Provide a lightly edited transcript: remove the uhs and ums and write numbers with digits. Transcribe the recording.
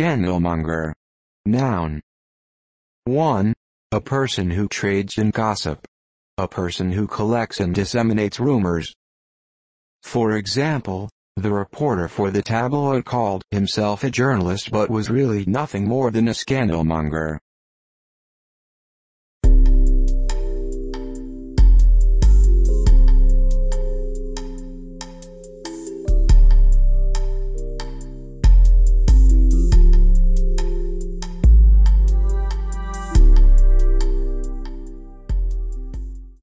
Scandalmonger. Noun. 1. A person who trades in gossip. A person who collects and disseminates rumors. For example, the reporter for the tabloid called himself a journalist but was really nothing more than a scandalmonger.